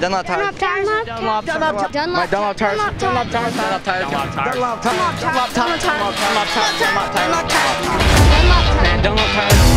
Dunlop tires. Dunlop tires. Dunlop tires. Dunlop tires. Dunlop tires. Dunlop tires. Dunlop tires. Dunlop tires. Dunlop tires. Dunlop tires. Dunlop tires.